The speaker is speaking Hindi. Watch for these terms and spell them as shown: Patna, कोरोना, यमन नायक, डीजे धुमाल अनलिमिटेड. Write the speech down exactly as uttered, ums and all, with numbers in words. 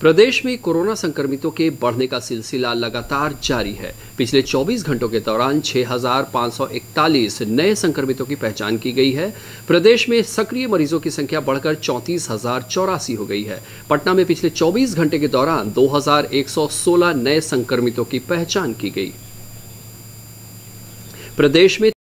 प्रदेश में कोरोना संक्रमितों के बढ़ने का सिलसिला लगातार जारी है। पिछले चौबीस घंटों के दौरान छह हज़ार पाँच सौ इकतालीस नए संक्रमितों की पहचान की गई है। प्रदेश में सक्रिय मरीजों की संख्या बढ़कर चौंतीस हज़ार चौरासी हो गई है। पटना में पिछले चौबीस घंटे के दौरान दो हज़ार एक सौ सोलह नए संक्रमितों की पहचान की गई। प्रदेश में